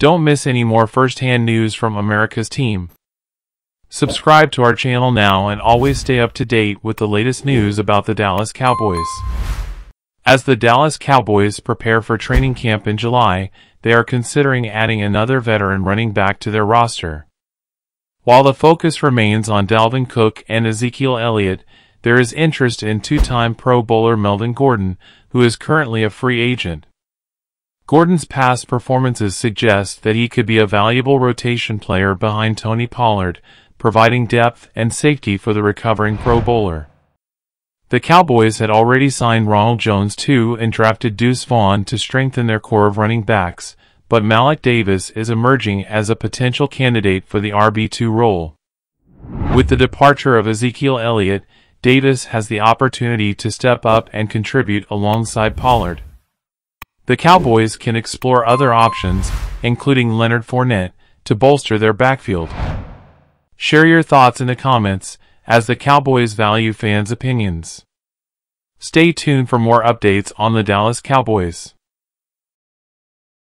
Don't miss any more first-hand news from America's team. Subscribe to our channel now and always stay up to date with the latest news about the Dallas Cowboys. As the Dallas Cowboys prepare for training camp in July, they are considering adding another veteran running back to their roster. While the focus remains on Dalvin Cook and Ezekiel Elliott, there is interest in two-time Pro Bowler Melvin Gordon, who is currently a free agent. Gordon's past performances suggest that he could be a valuable rotation player behind Tony Pollard, providing depth and safety for the recovering Pro Bowler. The Cowboys had already signed Ronald Jones II and drafted Deuce Vaughn to strengthen their core of running backs, but Malik Davis is emerging as a potential candidate for the RB2 role. With the departure of Ezekiel Elliott, Davis has the opportunity to step up and contribute alongside Pollard. The Cowboys can explore other options, including Leonard Fournette, to bolster their backfield. Share your thoughts in the comments, as the Cowboys value fans' opinions. Stay tuned for more updates on the Dallas Cowboys.